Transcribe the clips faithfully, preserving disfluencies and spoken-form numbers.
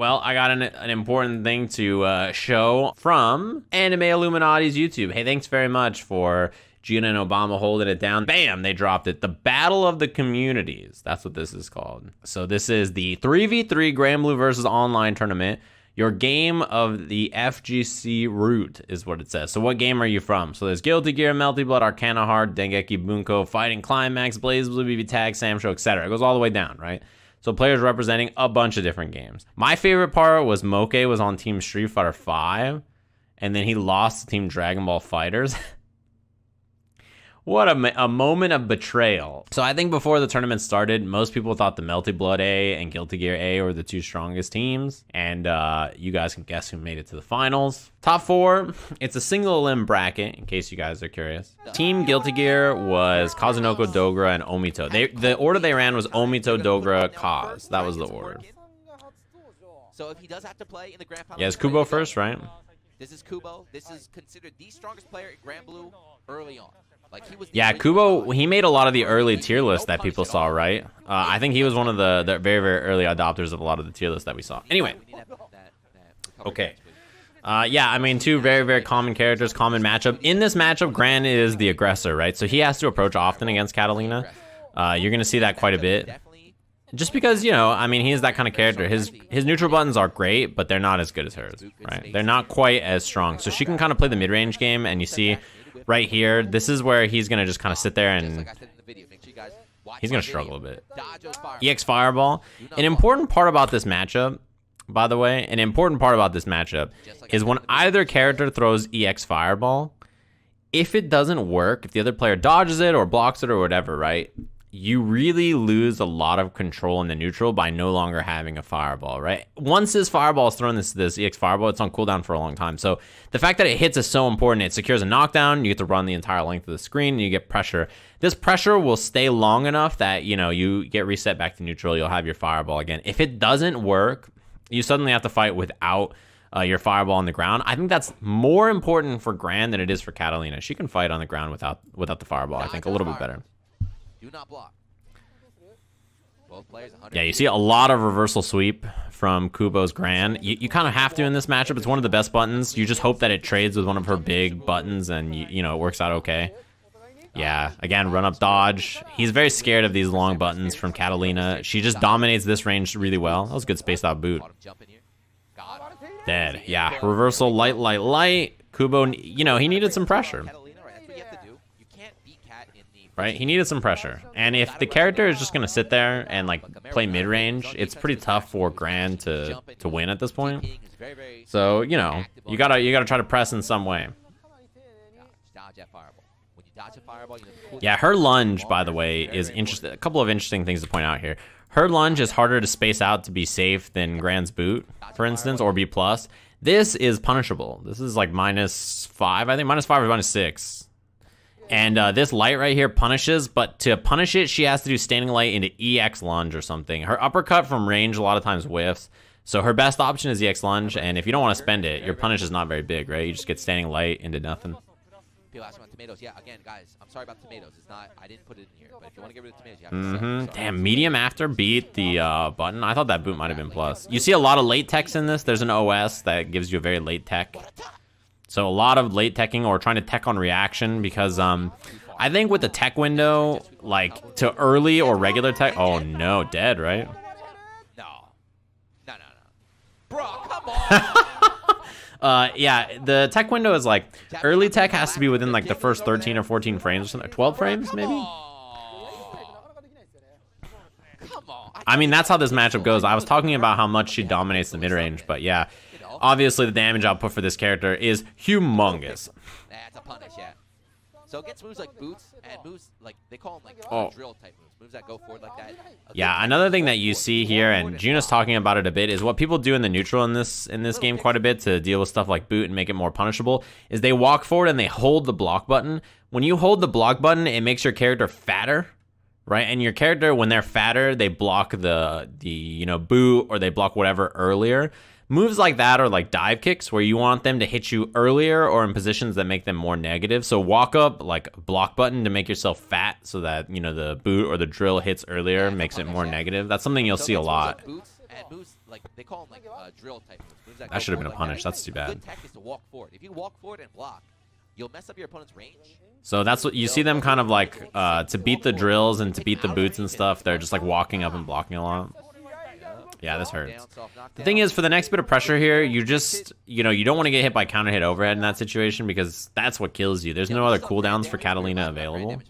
Well, I got an, an important thing to uh, show from Anime Illuminati's YouTube. Hey, thanks very much for Gina and Obama holding it down. Bam, they dropped it. The Battle of the Communities. That's what this is called. So this is the three v three Granblue versus online tournament. Your game of the F G C route is what it says. So what game are you from? So there's Guilty Gear, Melty Blood, Arcana Heart, Dengeki Bunko, Fighting Climax, Blazblue, B B Tag, Sam Show, et cetera. It goes all the way down, right? So players representing a bunch of different games. My favorite part was Moke was on Team Street Fighter five, and then he lost to Team Dragon Ball Fighters. What a, a moment of betrayal. So I think before the tournament started, most people thought the Melty Blood A and Guilty Gear A were the two strongest teams. And uh, you guys can guess who made it to the finals. Top four, it's a single limb bracket, in case you guys are curious. Team Guilty Gear was Kazunoko, Dogra, and Omito. They, the order they ran was Omito, Dogra, Kaz. That was the order. So if he does have to play in the Grand Final, yeah, it's Kubo first, right? This is Kubo. This is considered the strongest player at Granblue early on. Like he was yeah, Kubo, he made a lot of the early tier lists that people saw, right? Uh, I think he was one of the, the very, very early adopters of a lot of the tier lists that we saw. Anyway. Okay. Uh, yeah, I mean, two very, very common characters, common matchup. In this matchup, Gran is the aggressor, right? So he has to approach often against Katalina. Uh, you're going to see that quite a bit. Just because, you know, I mean, he is that kind of character. His his neutral buttons are great, but they're not as good as hers, right? They're not quite as strong. So she can kind of play the mid-range game, and you see... right here, this is where he's going to just kind of sit there and he's going to struggle a bit. E X Fireball. An important part about this matchup, by the way, an important part about this matchup is when either character throws E X Fireball, if it doesn't work, if the other player dodges it or blocks it or whatever, right, you really lose a lot of control in the neutral by no longer having a fireball, right? Once this fireball is thrown, this this E X Fireball, it's on cooldown for a long time. So the fact that it hits is so important. It secures a knockdown. You get to run the entire length of the screen. And you get pressure. This pressure will stay long enough that, you know, you get reset back to neutral. You'll have your fireball again. If it doesn't work, you suddenly have to fight without uh, your fireball on the ground. I think that's more important for Gran than it is for Katalina. She can fight on the ground without without the fireball, I think, a little bit better. Do not block. Both players one hundred. Yeah, you see a lot of reversal sweep from Kubo's Gran. You, you kind of have to in this matchup. It's one of the best buttons. You just hope that it trades with one of her big buttons and, you, you know, it works out okay. Yeah, again, run up dodge. He's very scared of these long buttons from Katalina. She just dominates this range really well. That was a good spaced out boot. Dead. Yeah, reversal, light, light, light. Kubo, you know, he needed some pressure. Right? He needed some pressure. And if the character is just going to sit there and like play mid-range, it's pretty tough for Gran to to win at this point. So, you know, you got to you got to try to press in some way. Yeah, her lunge, by the way, is interesting. A couple of interesting things to point out here. Her lunge is harder to space out to be safe than Gran's boot, for instance, or B plus. This is punishable. This is like minus five, I think. Minus five or minus six. And uh, this light right here punishes, but to punish it, she has to do standing light into E X lunge or something. Her uppercut from range a lot of times whiffs, so her best option is E X lunge, and if you don't want to spend it, your punish is not very big, right? You just get standing light into nothing. People ask about tomatoes. Yeah, again, guys, I'm sorry about tomatoes. It's not, I didn't put it in here, but if you want to get rid of tomatoes, you have to mm-hmm. sell. Damn, medium after beat the uh, button. I thought that boot might have been plus. You see a lot of late techs in this. There's an O S that gives you a very late tech. So a lot of late teching or trying to tech on reaction because um, I think with the tech window, like to early or regular tech. Oh no, dead, right? No, no, no, no. Bro, come on. uh, yeah, the tech window is like early tech has to be within like the first thirteen or fourteen frames or something, twelve frames maybe. I mean, that's how this matchup goes. I was talking about how much she dominates the mid range, but yeah. Obviously, the damage output for this character is humongous. That's a punish, yeah. So it gets moves like boots and moves like they call them like oh. drill type moves, moves that go forward like that. Yeah, another thing that you see here, and Juna's talking about it a bit, is what people do in the neutral in this in this game quite a bit to deal with stuff like boot and make it more punishable is they walk forward and they hold the block button. When you hold the block button, it makes your character fatter. Right, and your character when they're fatter, they block the the you know boot or they block whatever earlier. Moves like that are like dive kicks where you want them to hit you earlier or in positions that make them more negative. So walk up like block button to make yourself fat so that, you know, the boot or the drill hits earlier, makes it more negative. That's something you'll see a lot and moves like they call them like uh, drill type moves. That, that should have been a punish. That's too bad. Good tech is to walk forward. If you walk forward and block, you'll mess up your opponent's range. So that's what you see them kind of like uh, to beat the drills and to beat the boots and stuff. They're just like walking up and blocking a lot. Yeah, this hurts. The thing is, for the next bit of pressure here, you just, you know, you don't want to get hit by counter hit overhead in that situation because that's what kills you. There's no other cooldowns for Katalina available.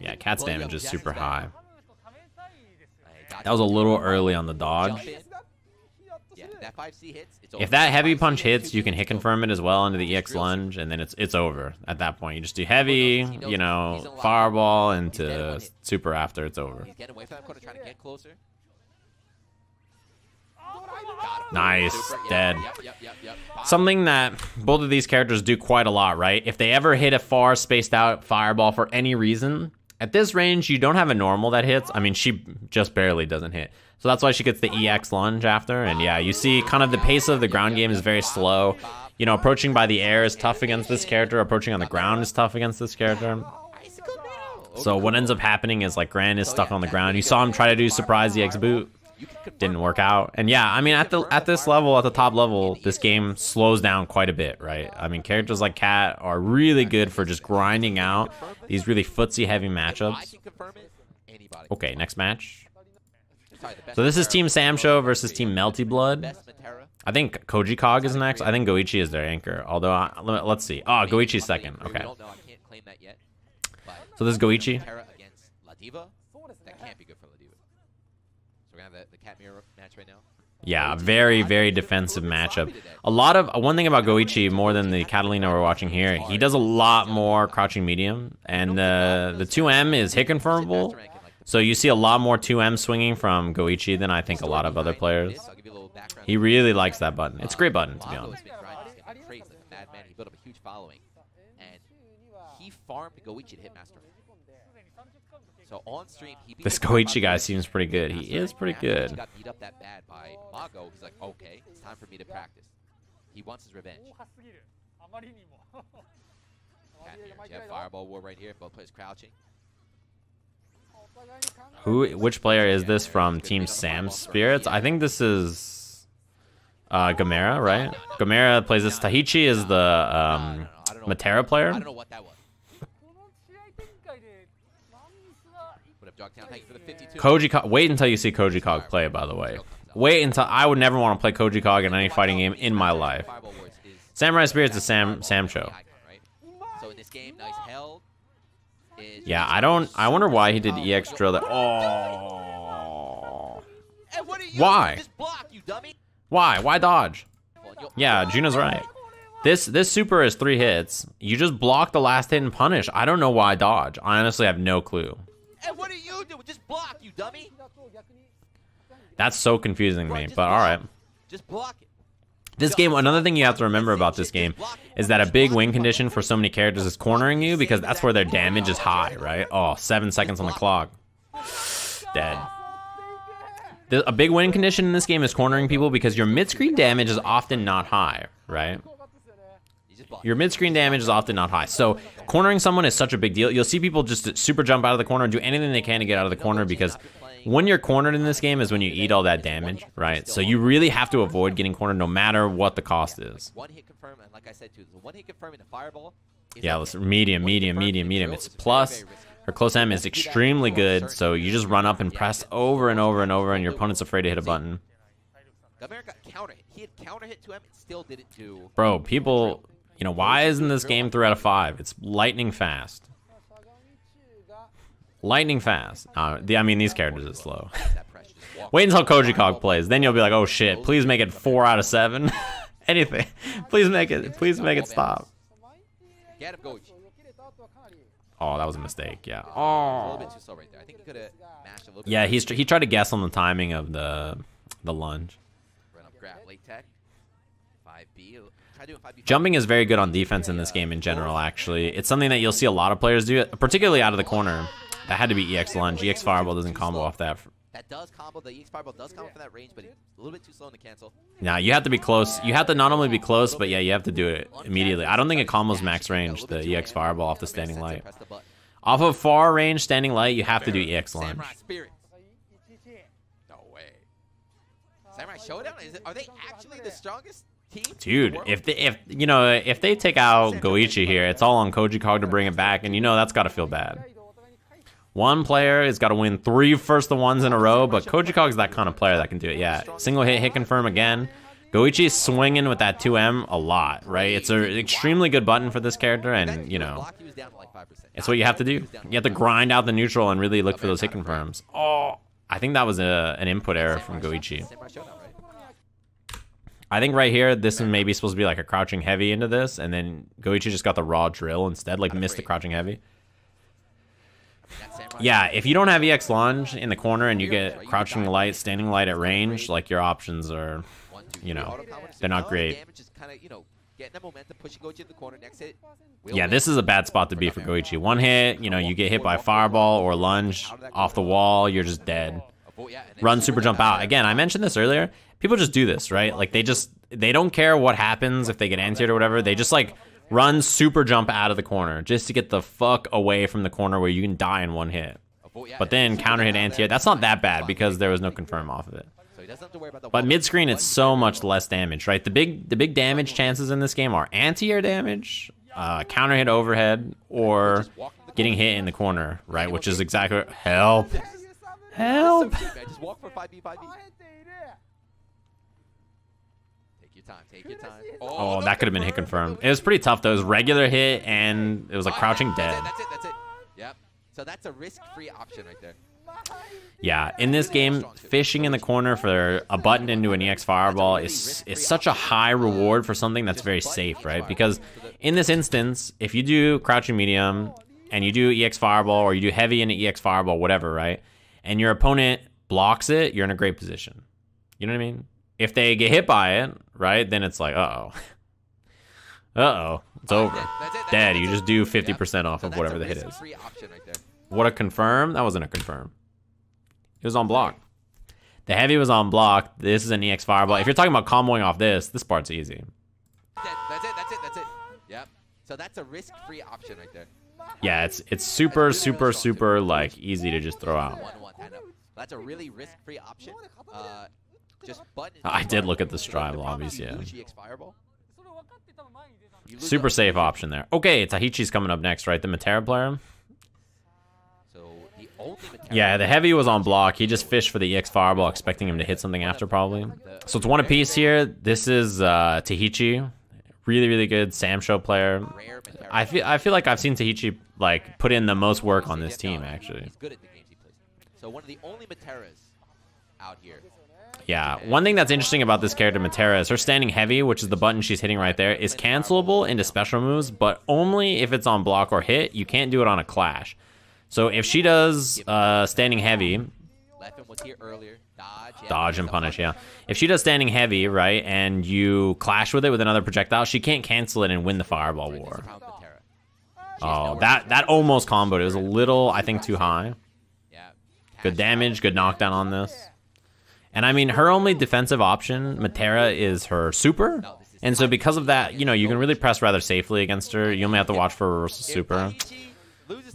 Yeah, Cat's damage is super high. That was a little early on the dodge. If that heavy punch hits, you can hit confirm it as well into the E X lunge, and then it's it's over at that point. You just do heavy, you know, fireball into super after, it's over. Nice, dead. Something that both of these characters do quite a lot, right? If they ever hit a far spaced out fireball for any reason, at this range, you don't have a normal that hits. I mean, she just barely doesn't hit. So that's why she gets the E X lunge after. And yeah, you see kind of the pace of the ground game is very slow. You know, approaching by the air is tough against this character. Approaching on the ground is tough against this character. So what ends up happening is like Gran is stuck on the ground. You saw him try to do surprise E X boot. Didn't work out. And yeah, I mean, at the at this level, at the top level, this game slows down quite a bit, right? I mean, characters like Cat are really good for just grinding out these really footsie heavy matchups. Okay, next match. So this is Team Samsho versus Team Melty Blood. I think KojiKOG is next. I think Goichi is their anchor. Although, I, let's see. Oh, Goichi's second. Okay. So this is Goichi. That can't be good for Ladiva. The, the cat mirror match right now. Yeah, very, very defensive matchup. A lot of one thing about Goichi more than the Katalina we're watching here, he does a lot more crouching medium, and uh, the two M is hit confirmable. So you see a lot more two M swinging from Goichi than I think a lot of other players. He really likes that button. It's a great button, to be honest. He built up a huge following, and he farmed Goichi at Hitmaster. So on stream, he this Koichi guy seems pretty good. He is pretty good. He got beat up that bad by Mago. He's like, okay, it's time for me to practice. He wants his revenge. Fireball war right here. Both players crouching. Who? Which player is this from Team Sam Spirits? I think this is uh, Gamera, right? Gamera plays this. Tahichi is the um, Metera player. I don't know what that was. KojiKOG, wait until you see KojiKOG play, by the way. Wait until, I would never want to play KojiKOG in any fighting game in my life. Samurai Spirits is Sam, Samsho. Yeah, I don't, I wonder why he did E X drill that. Oh. Why? Why? Why dodge? Yeah, Juno's right. This this super is three hits. You just block the last hit and punish. I don't know why dodge. I honestly have no clue. And what do you do? Just block, you dummy. That's so confusing to me, but all right. Just block it. This game, another thing you have to remember about this game is that a big win condition for so many characters is cornering you because that's where their damage is high, right? Oh, seven seconds on the clock. Dead. A big win condition in this game is cornering people because your mid-screen damage is often not high, right? Your mid-screen damage is often not high. So cornering someone is such a big deal. You'll see people just super jump out of the corner and do anything they can to get out of the corner because when you're cornered in this game is when you eat all that damage, right? So you really have to avoid getting cornered no matter what the cost is. Yeah, let's medium, medium, medium, medium. It's plus. Her close M is extremely good. So you just run up and press over and over and over and your opponent's afraid to hit a button. Bro, people... You know, why isn't this game three out of five? It's lightning fast. Lightning fast. Uh, the, I mean, these characters are slow. Wait until KojiKOG plays. Then you'll be like, oh shit, please make it four out of seven. Anything. Please make it, please make it stop. Oh, that was a mistake, yeah. Oh. Yeah, he's, he tried to guess on the timing of the, the lunge. Jumping is very good on defense in this game in general, actually. It's something that you'll see a lot of players do, particularly out of the corner. That had to be E X lunge. E X fireball doesn't combo off that. That does combo. The E X fireball does combo for that range, but it's a little bit too slow to cancel. Now, you have to be close. You have to not only be close, but yeah, you have to do it immediately. I don't think it combos max range, the E X fireball off the standing light. Off of far range standing light, you have to do E X lunge. Samurai Showdown? Is it, are they actually the strongest team? Dude, the if they, if you know, if they take out Goichi here, it's all on KojiKOG to bring it back, and you know that's gotta feel bad. One player has got to win three first the ones in a row, but KojiKOG is that kind of player that can do it. Yeah, single hit, hit confirm again. Goichi is swinging with that two M a lot, right? It's an extremely good button for this character, and, you know, it's what you have to do. You have to grind out the neutral and really look for those hit confirms. Oh, I think that was a, an input error from Goichi. I think right here, this is maybe supposed to be like a crouching heavy into this, and then Goichi just got the raw drill instead, like missed the crouching heavy. Yeah, if you don't have E X Lunge in the corner and you get crouching light, standing light at range, like your options are, you know, they're not great. Yeah, this is a bad spot to be for Goichi. One hit, you know, you get hit by Fireball or Lunge off the wall, you're just dead. Run, super jump out. Again, I mentioned this earlier. People just do this, right? Like, they just, they don't care what happens if they get anti-aired or whatever. They just, like, run super jump out of the corner just to get the fuck away from the corner where you can die in one hit. But then counter hit anti air. That's not that bad because there was no confirm off of it. But mid screen, it's so much less damage, right? The big the big damage chances in this game are anti air damage, uh, counter hit overhead, or getting hit in the corner, right? Which is exactly help. Help. Time, take your time. Oh, oh, that could have been hit confirmed. It was pretty tough though. It was regular hit and it was like crouching dead. That's it, that's it. Yep. So that's a risk-free option right there. Yeah, in this game, fishing in the corner for a button into an E X Fireball is is such a high reward for something that's very safe, right? Because in this instance, if you do crouching medium and you do E X Fireball or you do heavy into E X Fireball, whatever, right? And your opponent blocks it, you're in a great position. You know what I mean? If they get hit by it, right, then it's like, uh-oh. Uh-oh, it's over. That's it, that's it, that's Dead, it, you just do fifty percent yep. off so of whatever the hit is. Right what a confirm? That wasn't a confirm. It was on block. The heavy was on block. This is an E X Fireball. If you're talking about comboing off this, this part's easy. That, that's it, that's it, that's it. Yep. So that's a risk-free option right there. Yeah, it's it's super, super, super, like, easy to just throw out. That's a really risk-free option. Uh... Just I did look at the strive lobbies, yeah. Super safe option there. Okay, Tahichi's coming up next, right? The Metera player. So the only Metera yeah, the heavy was on block. He just fished for the E X Fireball, expecting him to hit something after, probably. So it's one apiece here. This is uh, Tahichi. Really, really good Sam Show player. I feel, I feel like I've seen Tahichi like put in the most work on this team, actually. So one of the only Meteras out here. Yeah, one thing that's interesting about this character, Metera, is her standing heavy, which is the button she's hitting right there, is cancelable into special moves, but only if it's on block or hit. You can't do it on a clash. So if she does uh, standing heavy, dodge and punish, yeah. If she does standing heavy, right, and you clash with it with another projectile, she can't cancel it and win the Fireball War. Oh, that, that almost comboed. It was a little, I think, too high. Good damage, good knockdown on this. And I mean, her only defensive option, Metera, is her super. And so because of that, you know, you can really press rather safely against her. You only have to watch for a reversal super.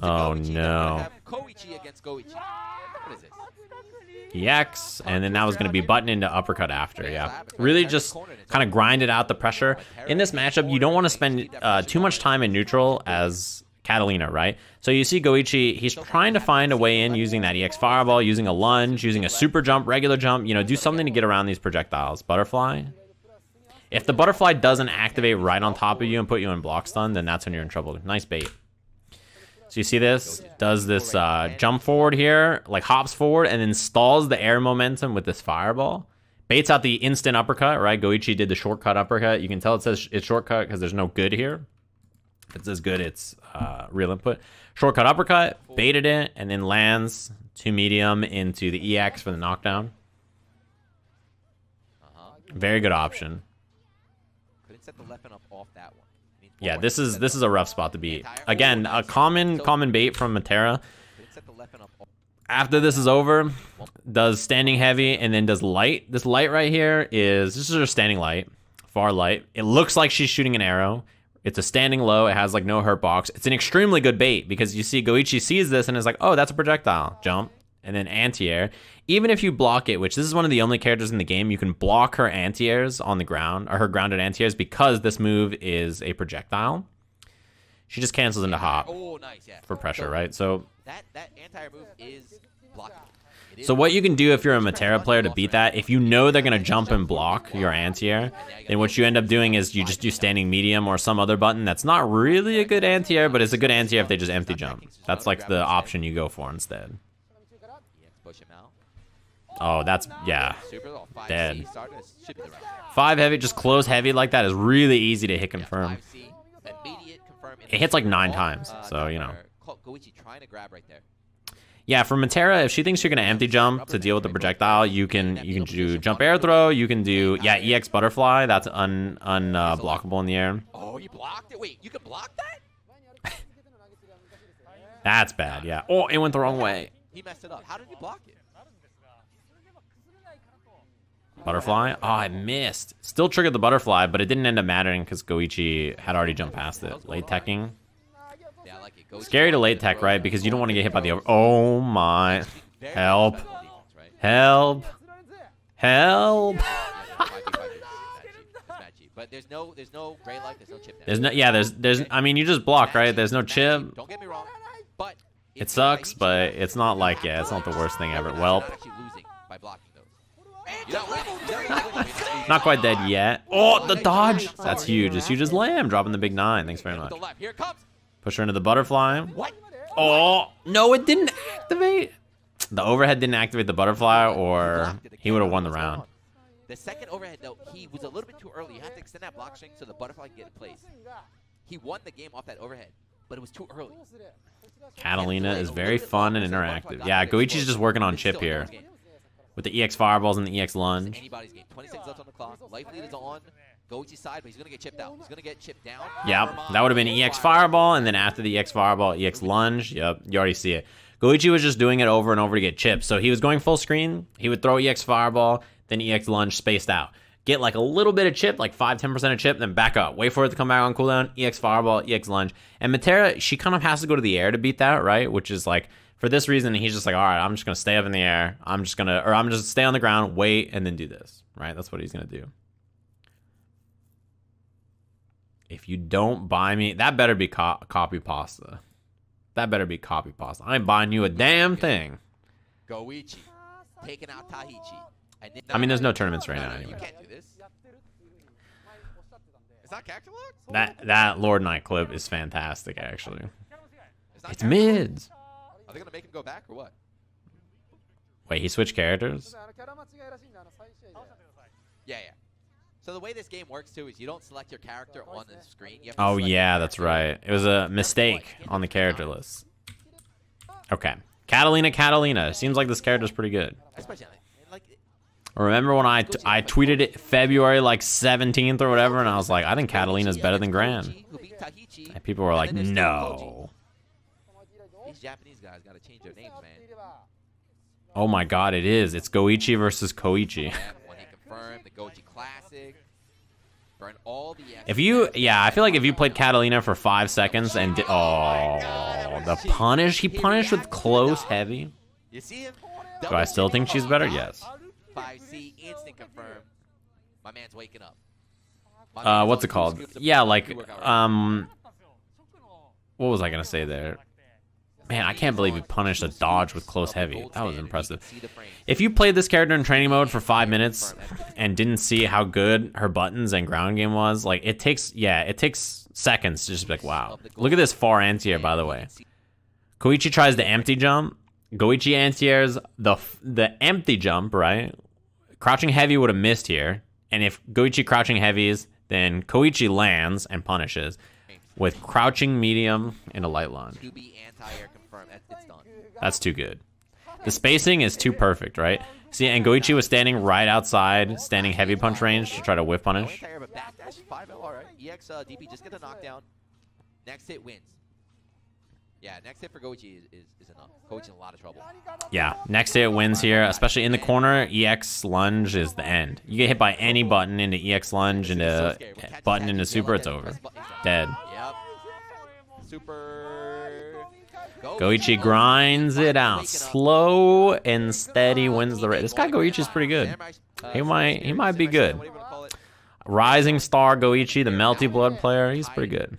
Oh, no. E X, and then that was going to be button into uppercut after, yeah. Really just kind of grinded out the pressure. In this matchup, you don't want to spend uh, too much time in neutral as Katalina, right? So you see Goichi, he's trying to find a way in using that E X Fireball, using a lunge, using a super jump, regular jump, you know, do something to get around these projectiles. Butterfly. If the butterfly doesn't activate right on top of you and put you in block stun, then that's when you're in trouble. Nice bait. So you see this, does this uh, jump forward here, like hops forward and then stalls the air momentum with this fireball. Baits out the instant uppercut, right? Goichi did the shortcut uppercut. You can tell it says it's shortcut because there's no good here. If it says good, it's uh, real input. Shortcut uppercut, baited it, and then lands two medium into the E X for the knockdown. Very good option. Yeah, this is this is a rough spot to beat. Again, a common common bait from Metera. After this is over, does standing heavy and then does light. This light right here is this is her standing light, far light. It looks like she's shooting an arrow. It's a standing low. It has like no hurt box. It's an extremely good bait because you see Goichi sees this and is like, oh, that's a projectile. Jump. and then anti-air. Even if you block it, which this is one of the only characters in the game, you can block her anti-airs on the ground, or her grounded anti-airs, because this move is a projectile. She just cancels into hop oh, nice, yeah. for pressure, so, right? So that, that anti-air move is blocking. So what you can do if you're a Metera player to beat that, if you know they're going to jump and block your anti-air, then what you end up doing is you just do standing medium or some other button that's not really a good anti-air, but it's a good anti-air if they just empty jump. That's like the option you go for instead. Oh, that's, yeah, dead. Five heavy, just close heavy like that is really easy to hit confirm. It hits like nine times, so, you know. Yeah, for Metera, if she thinks you're gonna empty jump to deal with the projectile, you can you can do jump air throw. You can do yeah E X butterfly. That's un un uh, blockable in the air. Oh, you blocked it. Wait, you can block that? That's bad. Yeah. Oh, it went the wrong way. He messed it up. How did you block it? Butterfly. Oh, I missed. Still triggered the butterfly, but it didn't end up mattering because Koichi had already jumped past it. Late teching. Scary to late tech, right? Because you don't want to get hit by the over. Oh my. Help. Help. Help. But there's no there's no gray light, there's no chip. There's no yeah, there's there's I mean you just block, right? There's no chip. Don't get me wrong. But it sucks, but it's not like yeah, it's not the worst thing ever. Welp. Not quite dead yet. Oh, the dodge. That's huge. It's huge as lamb, dropping the big nine. Thanks very much. Here comes. Push her into the butterfly. What? Oh, no, it didn't activate. The overhead didn't activate the butterfly, or he would have won the round. The second overhead, though, he was a little bit too early. You have to extend that block string so the butterfly can get in place. He won the game off that overhead, but it was too early. Katalina is very fun and interactive. Yeah, Koichi's just working on chip here. With the E X fireballs and the E X lunge. Anybody's game. twenty-six left on the clock. Life lead is on. Koichi's side, but he's going to get chipped out. He's going to get chipped down. Yep, that would have been E X Fireball, and then after the E X Fireball, E X Lunge. Yep, you already see it. Koichi was just doing it over and over to get chipped. So he was going full screen. He would throw E X Fireball, then E X Lunge spaced out. Get like a little bit of chip, like five to ten percent of chip, then back up. Wait for it to come back on cooldown, E X Fireball, E X Lunge. And Metera, she kind of has to go to the air to beat that, right? Which is like, for this reason, he's just like, all right, I'm just going to stay up in the air. I'm just going to, or I'm just stay on the ground, wait, and then do this, right? That's what he's going to do. If you don't buy me, that better be co copy pasta. That better be copy pasta. I ain't buying you a damn thing. Koichi taking out Tahichi. I mean, there's no tournaments right no, now anyway. That, that that Lord Knight clip is fantastic, actually. It's mids. Are they gonna make him go back or what? Wait, he switched characters? Yeah, yeah. So the way this game works, too, is you don't select your character on the screen. You have to oh, yeah, that's right. It was a mistake on the character list. Okay. Katalina, Katalina. Seems like this character's pretty good. Remember when I, t I tweeted it February, like, seventeenth or whatever, and I was like, I think Katalina's better than Gran. And people were like, no. These Japanese guys gotta change their names, man. Oh, my God, it is. It's Koichi versus Koichi. The Goji Classic. Burn all the if you, yeah, I feel like if you played Katalina for five seconds and did, oh, God, the punish, he punished with close heavy. You see him? Do I still think she's better? Yes. five C instant confirm. My man's waking up. Uh, what's it called? Yeah, like, um, what was I gonna say there? Man, I can't believe he punished a dodge with close heavy. That was impressive. If you played this character in training mode for five minutes and didn't see how good her buttons and ground game was, like it takes, yeah, it takes seconds to just be like, wow. Look at this far anti-air, by the way. Koichi tries the empty jump. Koichi anti-airs the the empty jump, right? Crouching heavy would have missed here. And if Koichi crouching heavies, then Koichi lands and punishes with crouching medium and a light lunge. That's too good. The spacing is too perfect, right? See, and Koichi was standing right outside, standing heavy punch range to try to whiff punish. Yeah, next hit for Koichi is, is, is enough. Koichi's in a lot of trouble. Yeah, next hit wins here, especially in the corner. E X lunge is the end. You get hit by any button into E X lunge, into button into super, it's over. Dead. Super. Koichi grinds it out. Slow and steady wins the race. This guy Koichi's pretty good. He might he might be good. Rising Star Koichi, the Melty Blood player, he's pretty good.